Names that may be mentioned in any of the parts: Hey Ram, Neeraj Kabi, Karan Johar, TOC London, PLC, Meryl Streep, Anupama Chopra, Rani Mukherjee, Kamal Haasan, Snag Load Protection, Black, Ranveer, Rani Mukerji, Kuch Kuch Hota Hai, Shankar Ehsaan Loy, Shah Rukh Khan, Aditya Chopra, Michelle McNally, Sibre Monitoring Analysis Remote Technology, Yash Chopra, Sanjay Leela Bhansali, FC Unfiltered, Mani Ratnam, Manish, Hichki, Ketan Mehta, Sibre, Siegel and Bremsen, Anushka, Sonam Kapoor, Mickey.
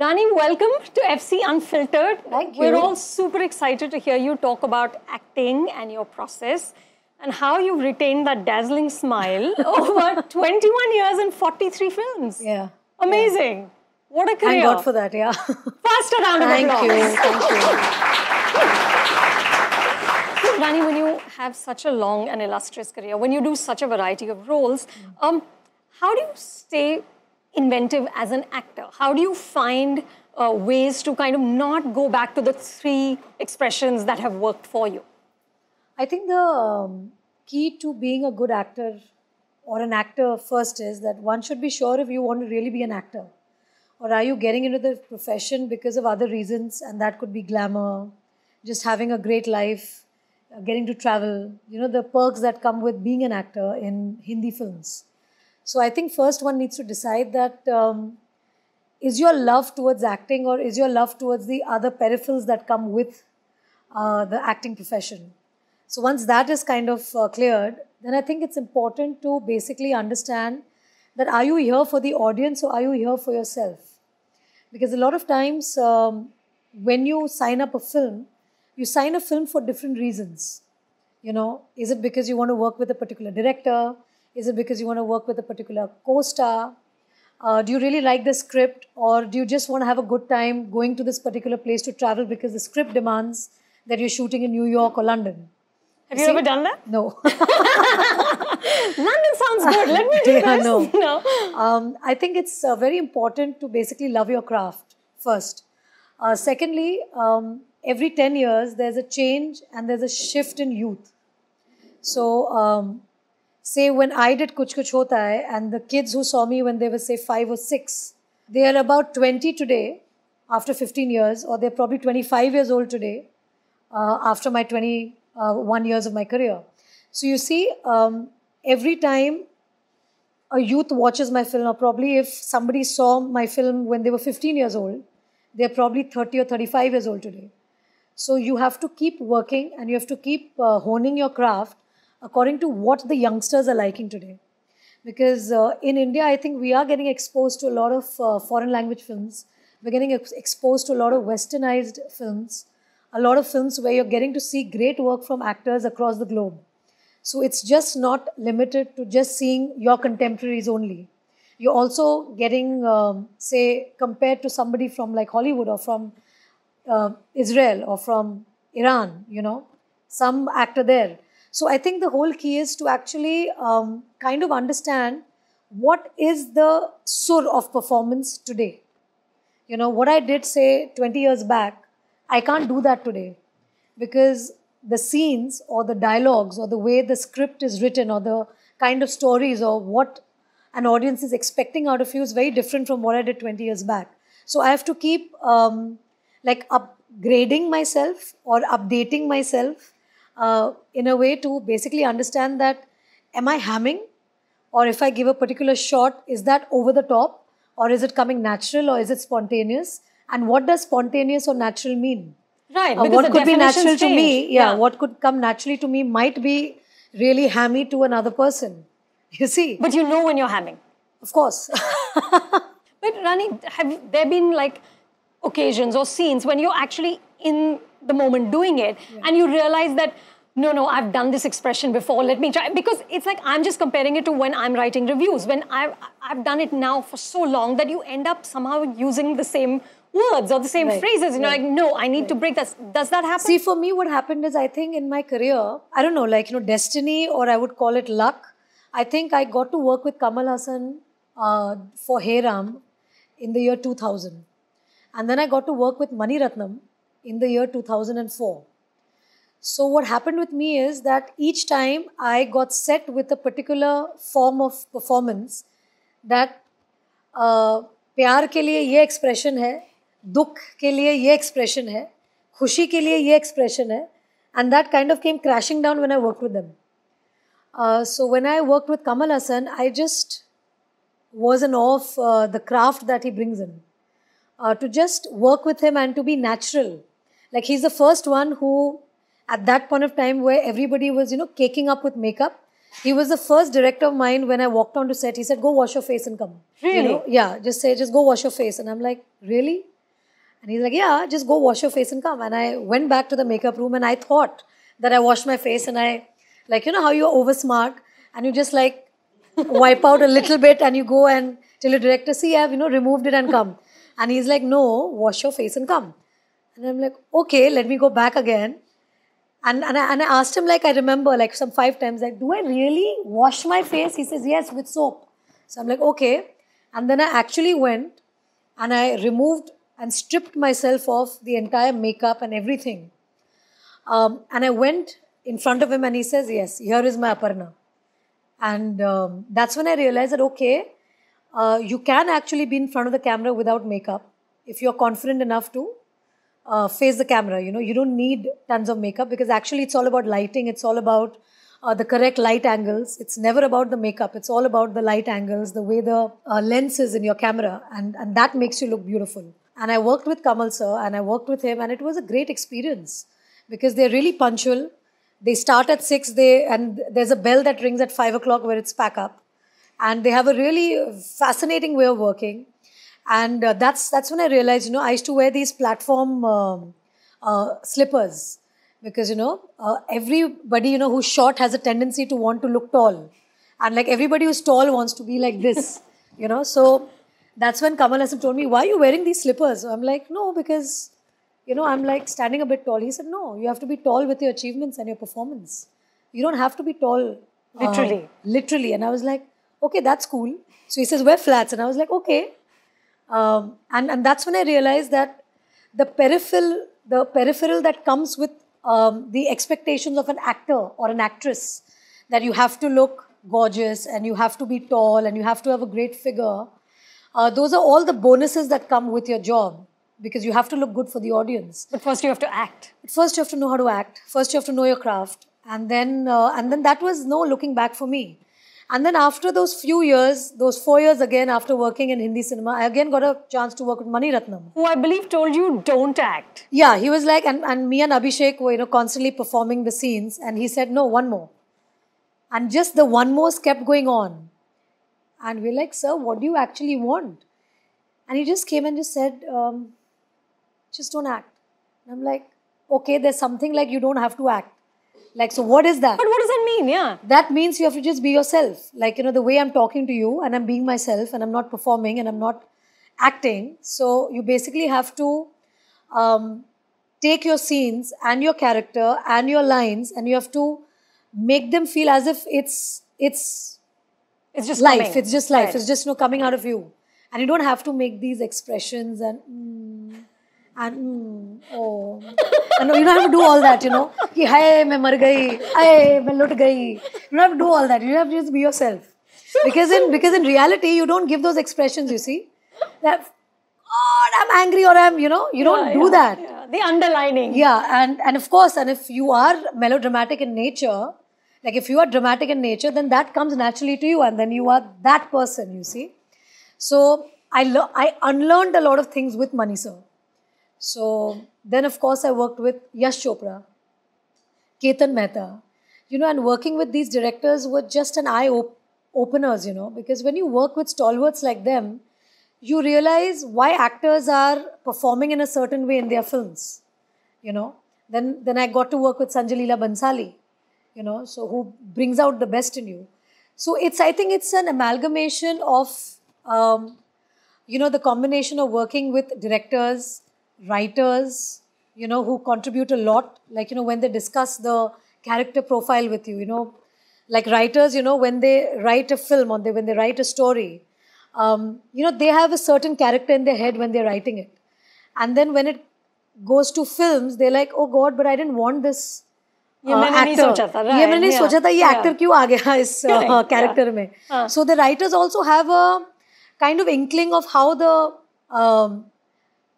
Rani, welcome to FC Unfiltered. Thank you. We're all super excited to hear you talk about acting and your process and how you've retained that dazzling smile over 21 years and 43 films. Yeah. Amazing. Yeah. What a career. Thank God for that, yeah. First round of applause. Thank you. Rani, when you have such a long and illustrious career, when you do such a variety of roles, how do you stay inventive as an actor? How do you find ways to kind of not go back to the three expressions that have worked for you? I think the key to being a good actor or an actor first is that one should be sure if you want to really be an actor. Or are you getting into the profession because of other reasons, and that could be glamour, just having a great life, getting to travel, you know, the perks that come with being an actor in Hindi films. So I think first one needs to decide that is your love towards acting or is your love towards the other peripherals that come with the acting profession. So once that is kind of cleared, then I think it's important to basically understand that are you here for the audience or are you here for yourself? Because a lot of times when you sign up a film, you sign a film for different reasons. You know, is it because you want to work with a particular director? Is it because you want to work with a particular co-star? Do you really like the script? Or do you just want to have a good time going to this particular place to travel because the script demands that you're shooting in New York or London? Have you ever done that? No. London sounds good. Let me do this. No. I think it's very important to basically love your craft first. Secondly, every 10 years, there's a change and there's a shift in youth. So, say when I did Kuch Kuch Hota Hai, and the kids who saw me when they were, say, 5 or 6, they are about 20 today, after 15 years, or they're probably 25 years old today, after my 21 years of my career. So, you see, every time a youth watches my film, or probably if somebody saw my film when they were 15 years old, they're probably 30 or 35 years old today. So you have to keep working and you have to keep honing your craft according to what the youngsters are liking today. Because in India, I think we are getting exposed to a lot of foreign language films. We're getting exposed to a lot of westernized films. A lot of films where you're getting to see great work from actors across the globe. So it's just not limited to just seeing your contemporaries only. You're also getting, say, compared to somebody from like Hollywood or from Israel or from Iran, you know, some actor there. So I think the whole key is to actually kind of understand what is the sur of performance today. You know, what I did, say, 20 years back, I can't do that today because the scenes or the dialogues or the way the script is written or the kind of stories or what an audience is expecting out of you is very different from what I did 20 years back. So I have to keep like upgrading myself or updating myself in a way to basically understand that am I hamming, or if I give a particular shot, is that over the top or is it coming natural or is it spontaneous, and what does spontaneous or natural mean? Right. What could be natural to me, what could come naturally to me might be really hammy to another person. You see. But you know when you're hamming. Of course. But Rani, have there been like occasions or scenes when you're actually in the moment doing it and you realize that, no, I've done this expression before, let me try. Because it's like I'm just comparing it to when I'm writing reviews. When I've done it now for so long that you end up somehow using the same words or the same phrases. You know, like, no, I need to break that. Does that happen? See, for me what happened is I think in my career, I don't know, like, you know, destiny, or I would call it luck. I think I got to work with Kamal Haasan for Hey Ram in the year 2000. And then I got to work with Mani Ratnam in the year 2004. So what happened with me is that each time I got set with a particular form of performance that प्यार के लिए ये expression है, दुख के लिए ये expression है, खुशी के लिए ये expression है, and that kind of came crashing down when I worked with them. So when I worked with Kamal Haasan, I just was in awe of the craft that he brings in. To just work with him and to be natural. Like he's the first one who, at that point of time where everybody was, you know, caking up with makeup, He was the first director of mine when I walked onto set. He said, go wash your face and come. Really? You know? Yeah, just go wash your face. And I'm like, really? And he's like, yeah, just go wash your face and come. And I went back to the makeup room and I thought that I washed my face and I, like, you know how you're over smart and you just like wipe out a little bit and you go and tell your director, see, I've, you know, removed it and come. And he's like, no, wash your face and come. And I'm like, okay, let me go back again. And I asked him, like, I remember, like, some 5 times, like, do I really wash my face? He says, yes, with soap. So I'm like, okay. And then I actually went and I removed and stripped myself of the entire makeup and everything. And I went in front of him and he says, yes, here is my Aparna. And that's when I realized that, okay, you can actually be in front of the camera without makeup if you're confident enough to face the camera. You know, you don't need tons of makeup because actually it's all about lighting. It's all about the correct light angles. It's never about the makeup. It's all about the light angles, the way the lens is in your camera, and that makes you look beautiful. And I worked with Kamal sir and I worked with him and it was a great experience because they're really punctual. They start at 6 and there's a bell that rings at 5 o'clock where it's pack up, and they have a really fascinating way of working. And that's when I realized, you know, I used to wear these platform slippers because, you know, everybody, you know, who's short has a tendency to want to look tall. And like everybody who's tall wants to be like this, you know. So that's when Kamal Haasan told me, why are you wearing these slippers? I'm like, no, because, you know, I'm like standing a bit tall. He said, no, you have to be tall with your achievements and your performance. You don't have to be tall. Literally. Literally. And I was like, okay, that's cool. So he says, wear flats. And I was like, okay. And that's when I realized that the peripheral that comes with the expectations of an actor or an actress, that you have to look gorgeous and you have to be tall and you have to have a great figure. Those are all the bonuses that come with your job because you have to look good for the audience. But first you have to act. First you have to know how to act. First you have to know your craft. And then that was no looking back for me. And then after those few years, those 4 years again, after working in Hindi cinema, I again got a chance to work with Mani Ratnam. Who I believe told you, don't act. Yeah, he was like, and me and Abhishek were, you know, constantly performing the scenes. And he said, no, one more. And just the one more kept going on. And we're like, sir, what do you actually want? And he just came and just said, just don't act. And I'm like, okay, there's something like you don't have to act. Like, so what is that? But what does that mean? Yeah. That means you have to just be yourself. Like, you know, the way I'm talking to you and I'm being myself and I'm not performing and I'm not acting. So you basically have to take your scenes and your character and your lines and you have to make them feel as if it's just life. Coming. It's just life. Right. It's just, you know, coming out of you. And you don't have to make these expressions and... oh, and you don't have to do all that, you know. Ki, hai, main mar gayi. Hai, main lot gayi. You don't have to do all that. You have to just be yourself. Because in reality, you don't give those expressions, you see. That, oh, I'm angry or I'm, you know, you don't do that. Yeah. The underlining. Yeah, and of course, and if you are melodramatic in nature, like if you are dramatic in nature, then that comes naturally to you and then you are that person, you see. So, I unlearned a lot of things with Mani sir. So, then of course I worked with Yash Chopra, Ketan Mehta, you know, and working with these directors were just an eye-openers, you know, because when you work with stalwarts like them, you realize why actors are performing in a certain way in their films, you know. Then I got to work with Sanjay Leela Bhansali, you know, so who brings out the best in you. So, I think it's an amalgamation of, you know, the combination of working with directors, writers, you know, who contribute a lot, like, you know, when they discuss the character profile with you, you know, like writers, you know, when they write a film or when they write a story, you know, they have a certain character in their head when they're writing it. And then when it goes to films, they're like, oh God, but I didn't want this actor. So the writers also have a kind of inkling of how the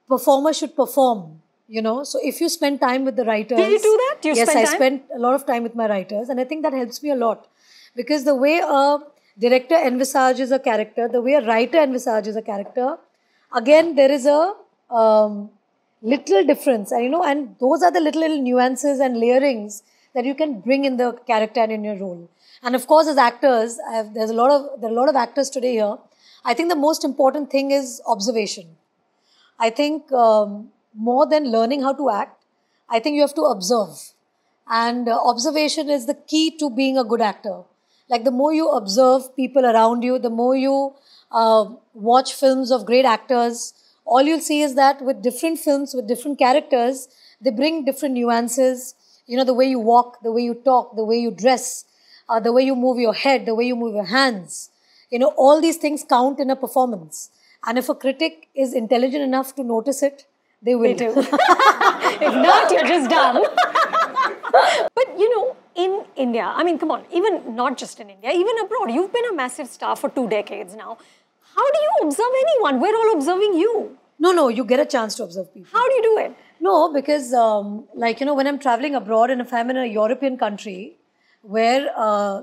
performer should perform, you know. So if you spend time with the writers... Did you do that? Do you spend time? Yes, I spent a lot of time with my writers and I think that helps me a lot because the way a director envisages a character, the way a writer envisages a character, again, there is a little difference and, you know, and those are the little nuances and layerings that you can bring in the character and in your role. And of course, as actors, there are a lot of actors today here. I think the most important thing is observation. I think more than learning how to act, I think you have to observe. And observation is the key to being a good actor. Like, the more you observe people around you, the more you watch films of great actors, all you'll see is that with different films, with different characters, they bring different nuances. You know, the way you walk, the way you talk, the way you dress, the way you move your head, the way you move your hands. You know, all these things count in a performance. And if a critic is intelligent enough to notice it, they will. They do. If not, you're just done. But, you know, in India, I mean, come on, even not just in India, even abroad, you've been a massive star for 2 decades now. How do you observe anyone? We're all observing you. No, you get a chance to observe people. How do you do it? No, because, like, you know, when I'm traveling abroad and if I'm in a European country where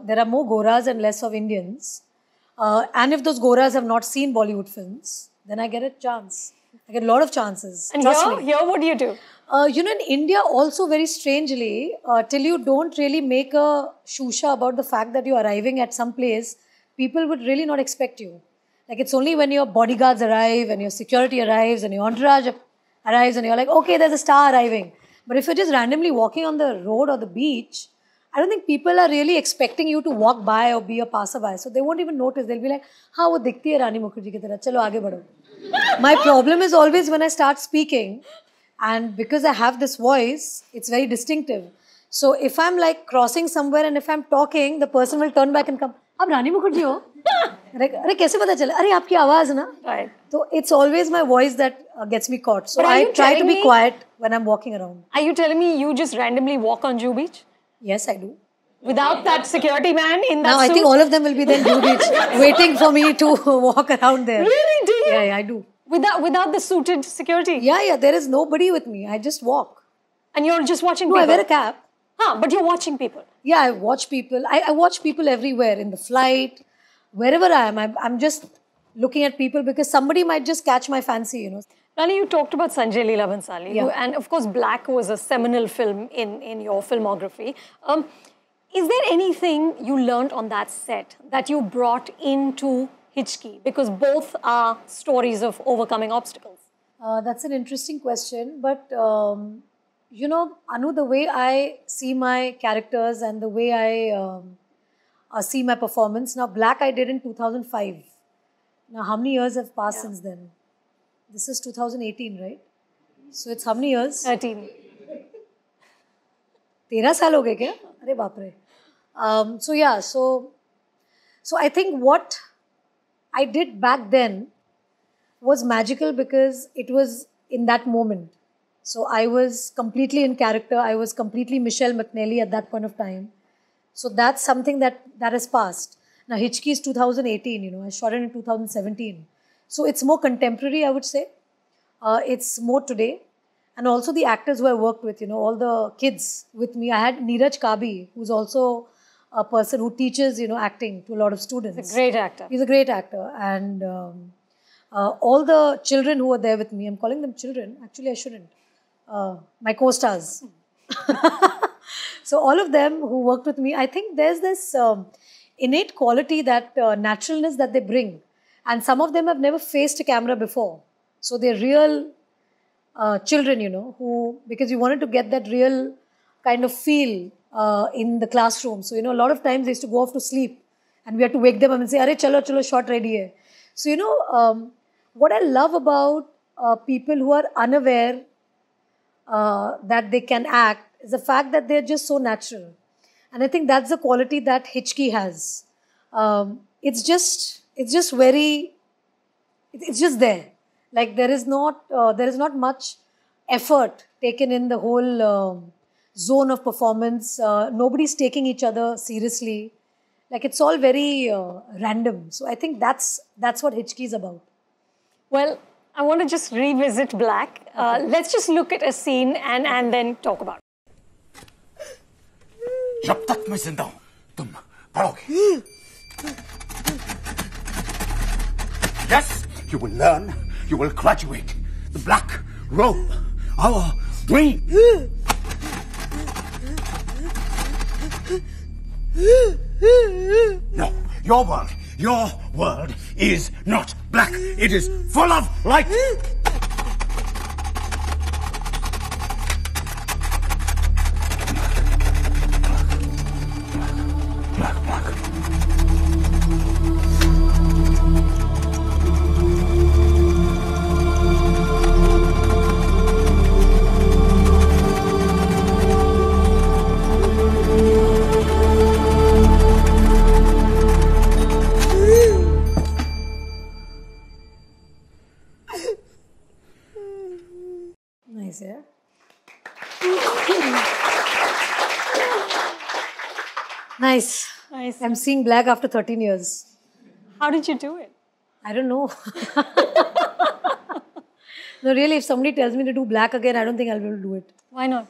there are more Goras and less of Indians, and if those Goras have not seen Bollywood films, then I get a chance. I get a lot of chances. And here, what do you do? You know, in India also, very strangely, till you don't really make a shusha about the fact that you're arriving at some place, people would really not expect you. Like, it's only when your bodyguards arrive and your security arrives and your entourage arrives and you're like, okay, there's a star arriving. But if you're just randomly walking on the road or the beach, I don't think people are really expecting you to walk by or be a passerby. So they won't even notice. They'll be like, ha, wo dikhti hai Rani Mukerji ki tarah. Chalo, aage badho. My problem is always when I start speaking, and because I have this voice, it's very distinctive. So if I'm like crossing somewhere and if I'm talking, the person will turn back and come, ab Rani Mukerji ho? Arey, kaise pata chala? Arey, aapki awaaz na? Right. So it's always my voice that gets me caught. So I try to be quiet when I'm walking around. Are you telling me you just randomly walk on Jew Beach? Yes, I do. Without that security man in that suit? No, I think all of them will be then Jew Beach waiting for me to walk around there. Really? Do you? Yeah, I do. Without the suited security? Yeah, there is nobody with me. I just walk. And you're just watching people? No, I wear a cap. Ah, but you're watching people? Yeah, I watch people. I watch people everywhere, in the flight, wherever I am. I'm just looking at people because somebody might just catch my fancy, you know. Rani, you talked about Sanjay Leela Bhansali. Yeah. And of course, Black was a seminal film in your filmography. Is there anything you learned on that set that you brought into Hichki? Because both are stories of overcoming obstacles. That's an interesting question. But, you know, Anu, the way I see my characters and the way I see my performance. Now, Black I did in 2005. Now, how many years have passed since then? This is 2018, right? So, it's how many years? 13. 13 saal ho gaye kya? Arey baap re. So, yeah. So, I think what I did back then was magical because it was in that moment. So I was completely in character. I was completely Michelle McNally at that point of time. So that's something that has passed. Now Hichki is 2018, you know, I shot it in 2017. So it's more contemporary, I would say. It's more today. And also the actors who I worked with, you know, all the kids with me. I had Neeraj Kabi, who's also a person who teaches, you know, acting to a lot of students. He's a great actor. He's a great actor. And all the children who were there with me, I'm calling them children. Actually, I shouldn't. My co-stars. So all of them who worked with me, I think there's this innate quality, that naturalness that they bring. And some of them have never faced a camera before. So they're real children, you know, who, because you wanted to get that real kind of feel in the classroom. So, you know, a lot of times they used to go off to sleep and we had to wake them up and say, "Arey, chalo, chalo, shot ready hai." So, you know, what I love about people who are unaware that they can act is the fact that they're just so natural. And I think that's the quality that Hichki has. It's just there. Like, there is not much effort taken in the whole zone of performance. Nobody's taking each other seriously. Like, it's all very random. So I think that's what Hichki is about. Well, I want to just revisit Black. Okay. Let's just look at a scene and then talk about it. Jab tak main zinda hoon, tum padhoge. Yes, you will learn. You will graduate. The Black Robe, our dream. No, your world is not black. It is full of light. Nice. I'm seeing Black after 13 years. How did you do it? I don't know. No, really, if somebody tells me to do Black again, I don't think I'll be able to do it. Why not?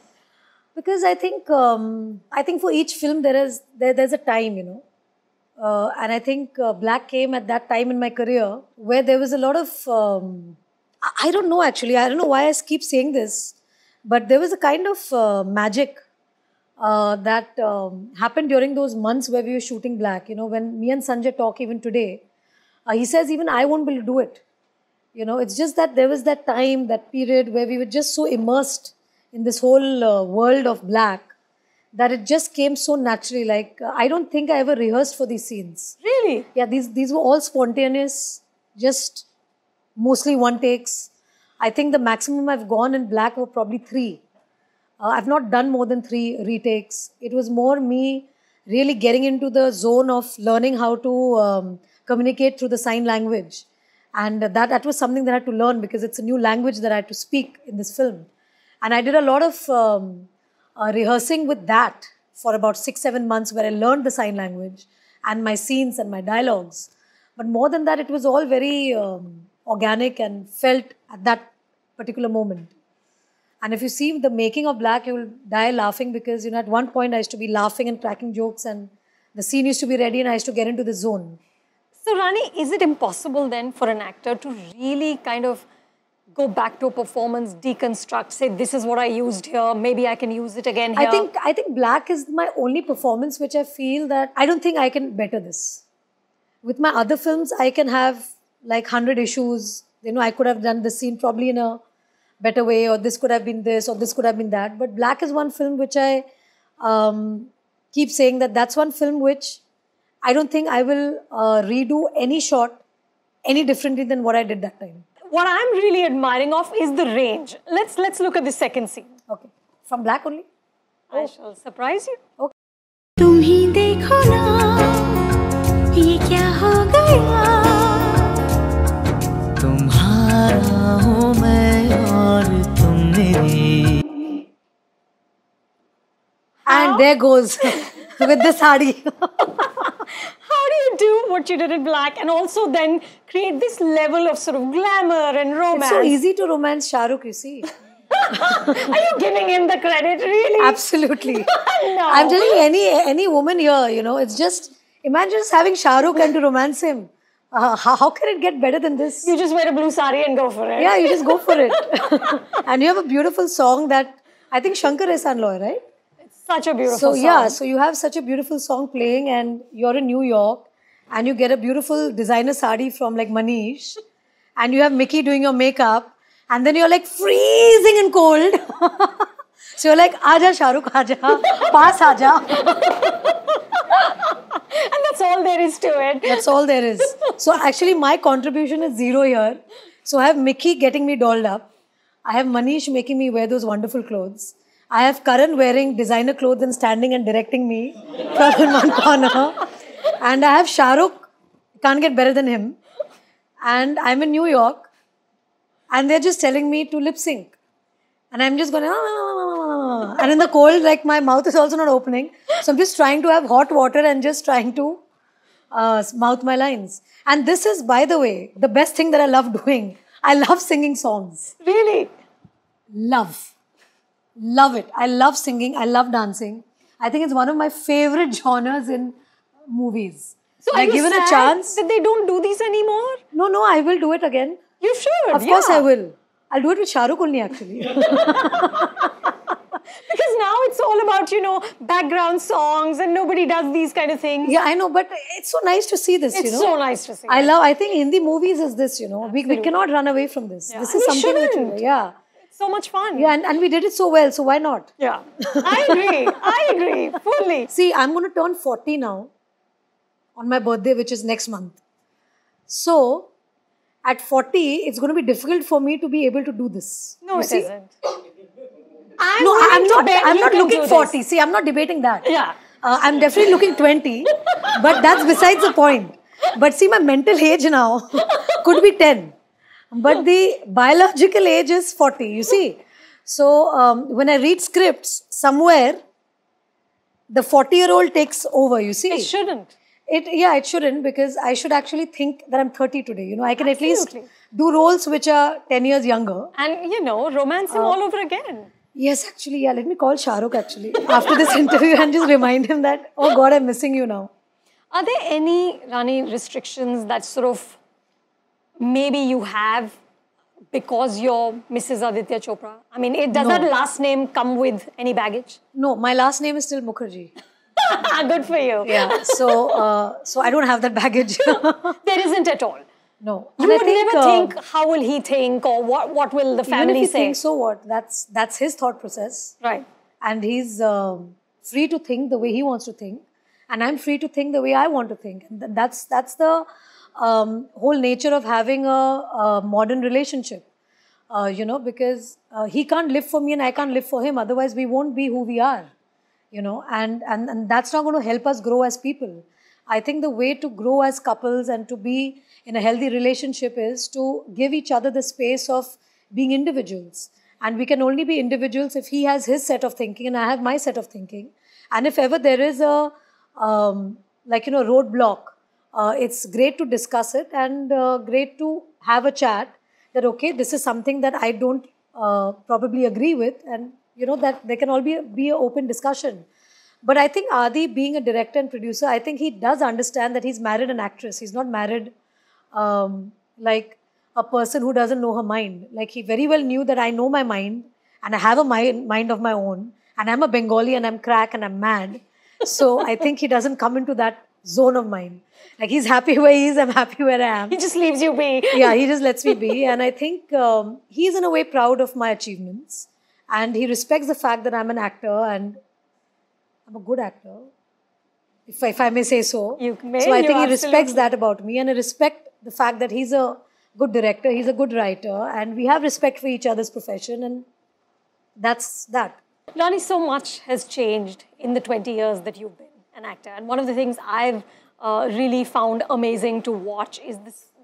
Because I think for each film there's a time, you know. And I think Black came at that time in my career where there was a lot of... I don't know, actually. I don't know why I keep saying this. But there was a kind of magic that happened during those months where we were shooting Black. You know, when me and Sanjay talk even today, he says even I won't be able to do it. You know, it's just that there was that time, that period where we were just so immersed in this whole world of Black that it just came so naturally. Like, I don't think I ever rehearsed for these scenes. Really? Yeah, these were all spontaneous, just mostly one takes. I think the maximum I've gone in Black were probably 3. I've not done more than 3 retakes. It was more me really getting into the zone of learning how to communicate through the sign language. And that was something that I had to learn because it's a new language that I had to speak in this film. And I did a lot of rehearsing with that for about 6-7 months where I learned the sign language and my scenes and my dialogues. But more than that, it was all very organic and felt at that particular moment. And if you see the making of Black, you will die laughing because, you know, at one point I used to be laughing and cracking jokes and the scene used to be ready and I used to get into the zone. So, Rani, is it impossible then for an actor to really kind of go back to a performance, deconstruct, say this is what I used here, maybe I can use it again here? I think Black is my only performance which I feel that I don't think I can better this. With my other films, I can have like 100 issues. You know, I could have done this scene probably in a better way, or this could have been this, or this could have been that. But Black is one film which I keep saying that that's one film which I don't think I will redo any shot any differently than what I did that time. What I'm really admiring of is the range. Let's look at the second scene. Okay. From Black only? I shall surprise you. Okay. Tum hi dekho na, ye kya ho gaya? Tumhara ho main. And there goes with the sari. How do you do what you did in Black and also then create this level of sort of glamour and romance? It's so easy to romance Shah Rukh, you see. Are you giving him the credit, really? Absolutely. No. I'm telling you, any woman here, you know, it's just, imagine just having Shah Rukh and to romance him. How can it get better than this? You just wear a blue sari and go for it. Yeah, you just go for it. And you have a beautiful song that, I think Shankar Ehsaan Loy, right? It's such a beautiful song. So yeah, so you have such a beautiful song playing and you're in New York and you get a beautiful designer sari from like Manish and you have Mickey doing your makeup and then you're like freezing and cold. So you're like, Aja Shah Rukh, Aja, paas Aja. And that's all there is to it. That's all there is. So actually my contribution is 0 here. So I have Mickey getting me dolled up. I have Manish making me wear those wonderful clothes. I have Karan wearing designer clothes and standing and directing me from one corner. And I have Shah Rukh, can't get better than him. And I'm in New York. And they're just telling me to lip sync. And I'm just going, ah. And in the cold, like my mouth is also not opening. So I'm just trying to have hot water and just trying to mouth my lines. And this is, by the way, the best thing that I love doing. I love singing songs. Really? Love. Love it. I love singing. I love dancing. I think it's one of my favorite genres in movies. So I given a chance that they don't do these anymore? No, I will do it again. You should. Of course I will. I'll do it with Shah Rukh only, actually. Because now it's all about, you know, background songs and nobody does these kind of things. Yeah, I know, but it's so nice to see this, It's so nice to see. I think Hindi movies is this, we cannot run away from this. Yeah. This is something that It's so much fun. Yeah, and we did it so well, so why not? Yeah. I agree, fully. See, I'm going to turn 40 now on my birthday, which is next month. So, at 40, it's going to be difficult for me to be able to do this. No, it isn't. I'm not looking 40. This. See, I'm not debating that. Yeah. I'm definitely looking 20. But that's besides the point. But see, my mental age now could be 10. But the biological age is 40, you see. So, when I read scripts, somewhere, the 40-year-old takes over, you see. It shouldn't. It shouldn't, because I should actually think that I'm 30 today. You know, I can at least do roles which are 10 years younger. And, you know, romance him all over again. Yes, actually, yeah. Let me call Shah Rukh, actually, after this interview and just remind him that, oh God, I'm missing you now. Are there any, Rani, restrictions that sort of maybe you have because you're Mrs. Aditya Chopra? I mean, does that last name come with any baggage? No, my last name is still Mukherjee. Good for you. Yeah. So I don't have that baggage. There isn't at all. No. You would never think, how will he think, or what will the family say? Even if he thinks, so what? That's his thought process. Right. And he's free to think the way he wants to think. And I'm free to think the way I want to think. And that's the whole nature of having a modern relationship. Because he can't live for me and I can't live for him. Otherwise, we won't be who we are. And that's not going to help us grow as people. I think the way to grow as couples and to be in a healthy relationship is to give each other the space of being individuals. And we can only be individuals if he has his set of thinking and I have my set of thinking. And if ever there is a, roadblock, it's great to discuss it and great to have a chat that, okay, this is something that I don't probably agree with, and that there can all be an open discussion. But I think Adi, being a director and producer, I think he does understand that he's married an actress. He's not married like a person who doesn't know her mind. Like, he very well knew that I know my mind and I have a mind of my own, and I'm a Bengali and I'm crack and I'm mad. So I think he doesn't come into that zone of mine. Like, he's happy where he is, I'm happy where I am. He just leaves you be. Yeah, he just lets me be. And I think he's in a way proud of my achievements. And he respects the fact that I'm an actor and I'm a good actor, if I may say so. So I think he respects that about me, and I respect the fact that he's a good director, he's a good writer, and we have respect for each other's profession, and that's that. Rani, so much has changed in the 20 years that you've been an actor. And one of the things I've really found amazing to watch is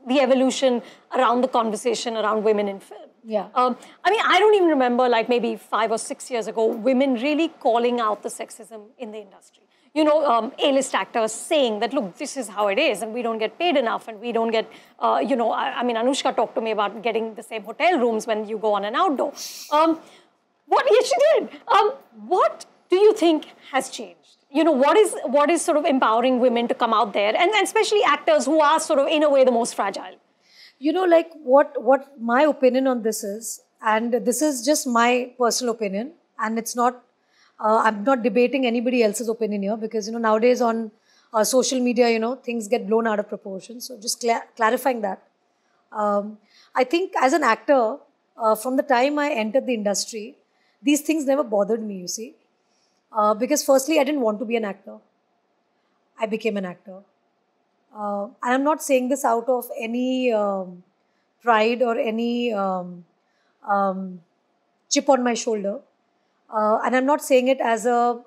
the evolution around the conversation around women in film. Yeah. I don't even remember, like, maybe 5 or 6 years ago, women really calling out the sexism in the industry. A-list actors saying that, look, this is how it is, and we don't get paid enough, and we don't get, Anushka talked to me about getting the same hotel rooms when you go on an outdoor. What do you think has changed? What is sort of empowering women to come out there, and especially actors who are sort of, in a way, the most fragile? What my opinion on this is, and this is just my personal opinion, and it's not, I'm not debating anybody else's opinion here, because, nowadays on social media, things get blown out of proportion. So just clarifying that. I think as an actor, from the time I entered the industry, these things never bothered me, because firstly, I didn't want to be an actor. I became an actor. And I'm not saying this out of any pride or any chip on my shoulder. And I'm not saying it as a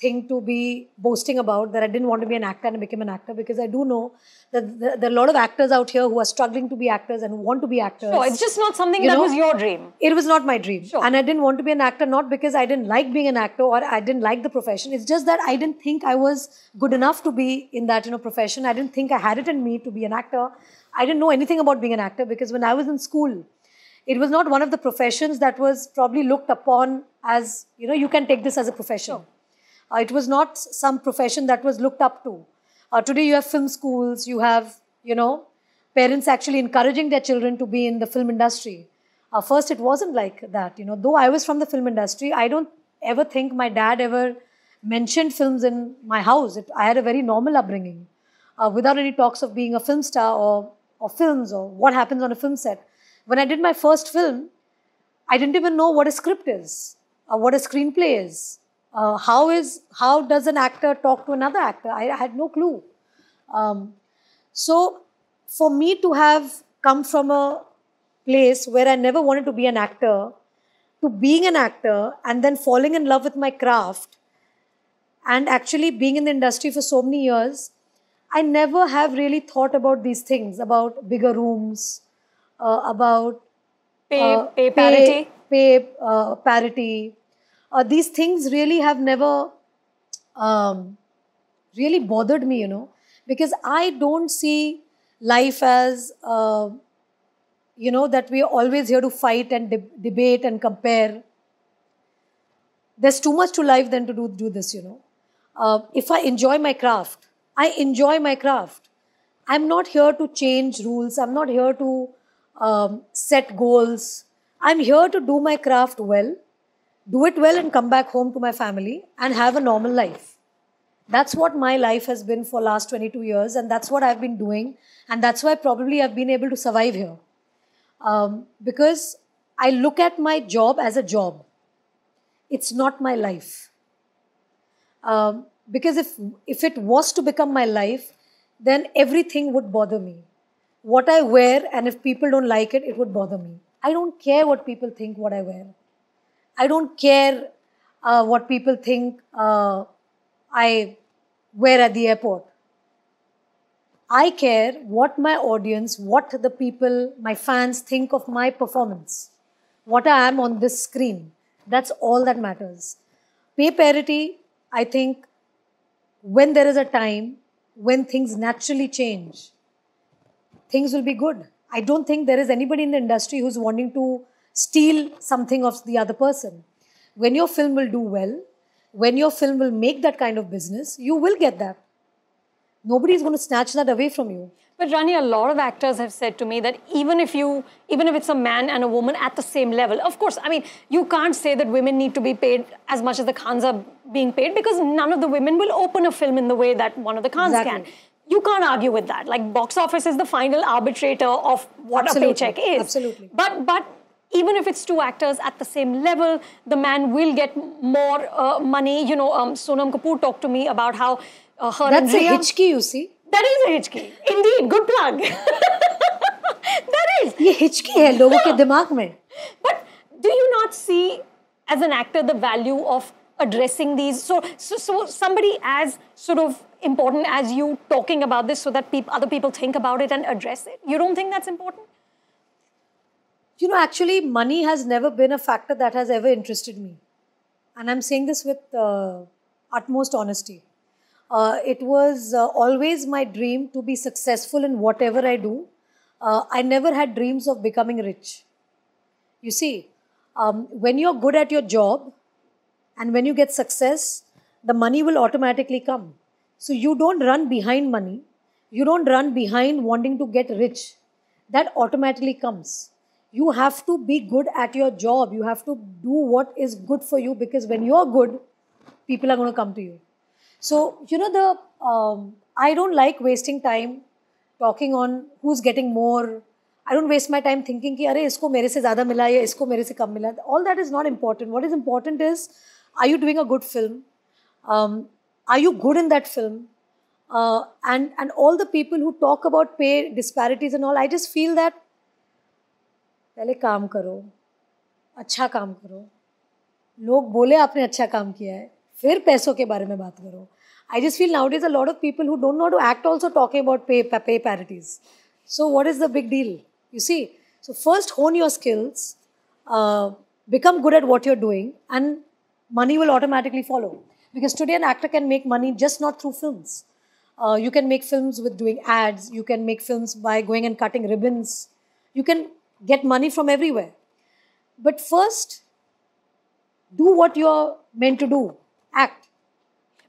thing to be boasting about, that I didn't want to be an actor and I became an actor, because I do know that there are a lot of actors out here who are struggling to be actors and who want to be actors. Sure, it's just not something that was your dream. It was not my dream. Sure. And I didn't want to be an actor, not because I didn't like being an actor or I didn't like the profession. It's just that I didn't think I was good enough to be in that, profession. I didn't think I had it in me to be an actor. I didn't know anything about being an actor, because when I was in school, it was not one of the professions that was probably looked upon as, you can take this as a profession. Sure. It was not some profession that was looked up to. Today you have film schools, you have, parents actually encouraging their children to be in the film industry. First, it wasn't like that, you know. Though I was from the film industry, I don't ever think my dad ever mentioned films in my house. I had a very normal upbringing, without any talks of being a film star or films or what happens on a film set. When I did my first film, I didn't even know what a script is, what a screenplay is. How does an actor talk to another actor? I had no clue. So for me to have come from a place where I never wanted to be an actor, to being an actor and then falling in love with my craft and actually being in the industry for so many years, I never have really thought about these things, about bigger rooms, about pay parity. Pay parity. These things really have never really bothered me, you know, because I don't see life as, you know, that we are always here to fight and debate and compare. There's too much to life than to do this, you know. If I enjoy my craft, I enjoy my craft. I'm not here to change rules. I'm not here to set goals. I'm here to do my craft well, do it well and come back home to my family and have a normal life. That's what my life has been for last 22 years and that's what I've been doing, and that's why probably I've been able to survive here. Because I look at my job as a job. It's not my life. Because if it was to become my life, then everything would bother me. What I wear, and if people don't like it, it would bother me. I don't care what people think what I wear. I don't care what people think I wear at the airport. I care what my audience, what the people, my fans think of my performance, what I am on this screen. That's all that matters. Pay parity, I think, when there is a time, when things naturally change, things will be good. I don't think there is anybody in the industry who's wanting to steal something of the other person. When your film will do well, when your film will make that kind of business, you will get that. Nobody is going to snatch that away from you. But Rani, a lot of actors have said to me that even if it's a man and a woman at the same level, of course, I mean, you can't say that women need to be paid as much as the Khans are being paid, because none of the women will open a film in the way that one of the Khans can. You can't argue with that. Like, box office is the final arbitrator of what a paycheck is. Absolutely. But even if it's two actors at the same level, the man will get more money. You know, Sonam Kapoor talked to me about how her That's and Riya, a Hichki, you see. That is a Hichki. Indeed, good plug. That is. Ye Hichki hai logo ke dimag mein. But do you not see, as an actor, the value of addressing these? So somebody as sort of important as you talking about this so that other people think about it and address it? You don't think that's important? You know, actually, money has never been a factor that has ever interested me. And I'm saying this with utmost honesty. It was always my dream to be successful in whatever I do. I never had dreams of becoming rich. You see, when you're good at your job and when you get success, the money will automatically come. So you don't run behind money. You don't run behind wanting to get rich. That automatically comes. You have to be good at your job. You have to do what is good for you, because when you're good, people are going to come to you. So, you know, I don't like wasting time talking on who's getting more. I don't waste my time thinking ki, "Arey, isko mere se zyada mila ya isko mere se kam mila." All that is not important. What is important is, are you doing a good film? Are you good in that film? And all the people who talk about pay disparities and all, I just feel that पहले काम करो, अच्छा काम करो, लोग बोले आपने अच्छा काम किया है, फिर पैसों के बारे में बात करो. I just feel nowadays a lot of people who don't know how to act also talking about pay parities. So what is the big deal? You see, so first hone your skills, become good at what you're doing, and money will automatically follow. Because today an actor can make money just not through films. You can make films with doing ads. You can make films by going and cutting ribbons. You can get money from everywhere. But first, do what you're meant to do. Act.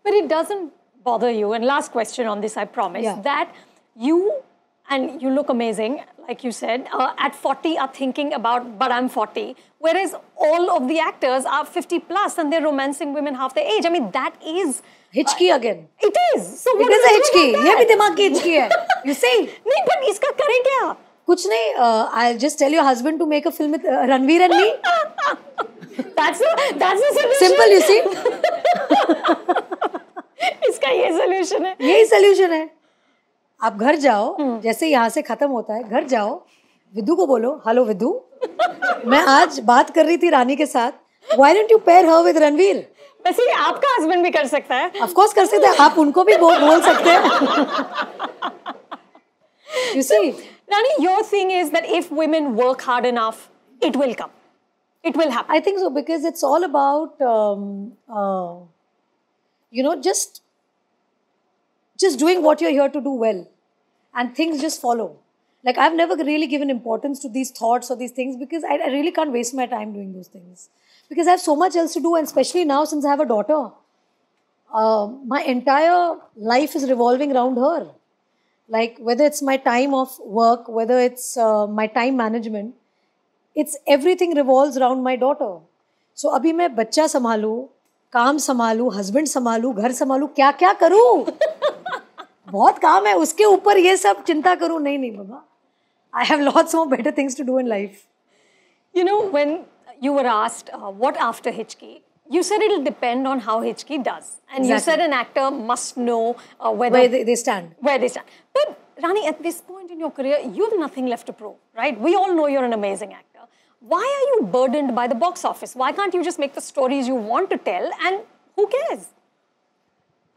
But it doesn't bother you, and last question on this, I promise, that you and you look amazing, like you said, at 40 are thinking about, but I'm 40. Whereas all of the actors are 50 plus and they're romancing women half their age. I mean, that is... Hichki again. It is. So what is a Hichki. This is a Hichki. You see? No, but iska kare kya? Kuch nahi. I'll just tell your husband to make a film with Ranveer and me. That's the solution. Simple, you see. Iska ye solution hai. Yehi solution hai. आप घर जाओ, जैसे यहाँ से खत्म होता है, घर जाओ, विधु को बोलो, हेलो विधु, मैं आज बात कर रही थी रानी के साथ, why don't you pair her with Ranveer? वैसे आपका हस्बैंड भी कर सकता है। Of course कर सकता है, आप उनको भी बोल सकते हैं। You see? Rani, your thing is that if women work hard enough, it will come, it will happen. I think so because it's all about, you know, just doing what you're here to do well. And things just follow. Like, I've never really given importance to these thoughts or these things because I really can't waste my time doing those things. Because I have so much else to do, and especially now since I have a daughter, my entire life is revolving around her. Like, whether it's my time of work, whether it's my time management, it's everything revolves around my daughter. So, abhi main bachcha sambhalu, काम संभालू, husband संभालू, घर संभालू, क्या क्या करूं? बहुत काम है, उसके ऊपर ये सब चिंता करूं? नहीं नहीं बाबा, I have lots more better things to do in life. You know, when you were asked what after Hichki, you said it'll depend on how Hichki does, and exactly. You said an actor must know where they stand. But Rani, at this point in your career, you have nothing left to prove, right? We all know you're an amazing actor. Why are you burdened by the box office? Why can't you just make the stories you want to tell and who cares?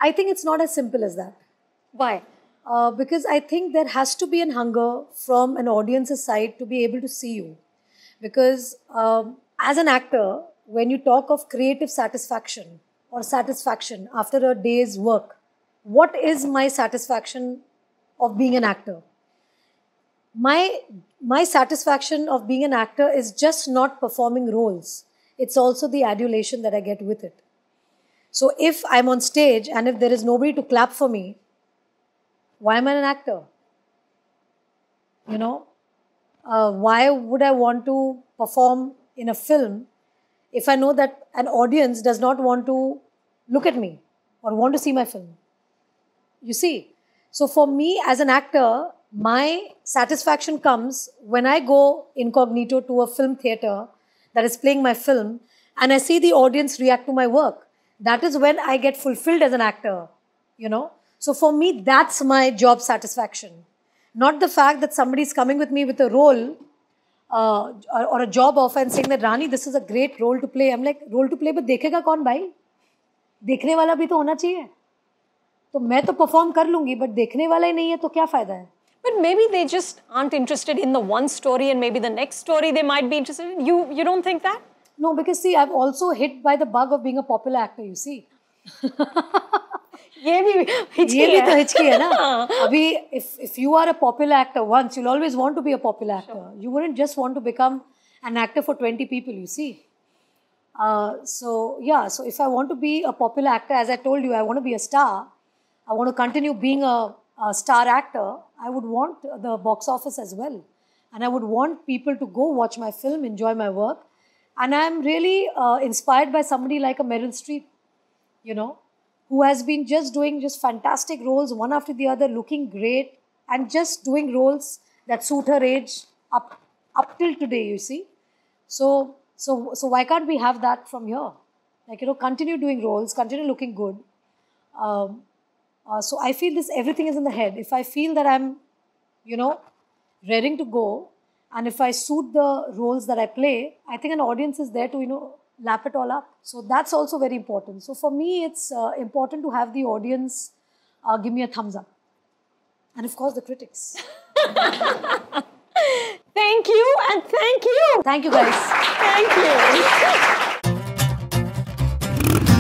I think it's not as simple as that. Why? Because I think there has to be an hunger from an audience's side to be able to see you. Because as an actor, when you talk of creative satisfaction or satisfaction after a day's work, what is my satisfaction of being an actor? My satisfaction of being an actor is just not performing roles. It's also the adulation that I get with it. So if I'm on stage and if there is nobody to clap for me, why am I an actor? You know, why would I want to perform in a film if I know that an audience does not want to look at me or want to see my film? You see? So for me as an actor, my satisfaction comes when I go incognito to a film theatre that is playing my film and I see the audience react to my work. That is when I get fulfilled as an actor, you know. So for me, that's my job satisfaction. Not the fact that somebody is coming with me with a role or a job offer and saying that, Rani, this is a great role to play. I'm like, role to play, but dekhega kaun bhai? Dekhne wala bhi to hona chahiye. So main to perform kar lungi, but dekhne wala hi nahi hai, to kya fayda hai? But maybe they just aren't interested in the one story and maybe the next story they might be interested in. You don't think that? No, because see, I've also hit by the bug of being a popular actor, you see. If you are a popular actor once, you'll always want to be a popular actor. Sure. You wouldn't just want to become an actor for 20 people, you see. So, yeah, so if I want to be a popular actor, as I told you, I want to be a star. I want to continue being a star actor. I would want the box office as well. And I would want people to go watch my film, enjoy my work. And I'm really inspired by somebody like a Meryl Streep, you know, who has been just doing just fantastic roles, one after the other, looking great, and just doing roles that suit her age up till today, you see. So why can't we have that from here? Like, you know, continue doing roles, continue looking good. So I feel this, everything is in the head. If I feel that I'm, you know, raring to go, and if I suit the roles that I play, I think an audience is there to, you know, lap it all up. So that's also very important. So for me, it's important to have the audience give me a thumbs up. And of course, the critics. Thank you and thank you. Thank you, guys. Thank you.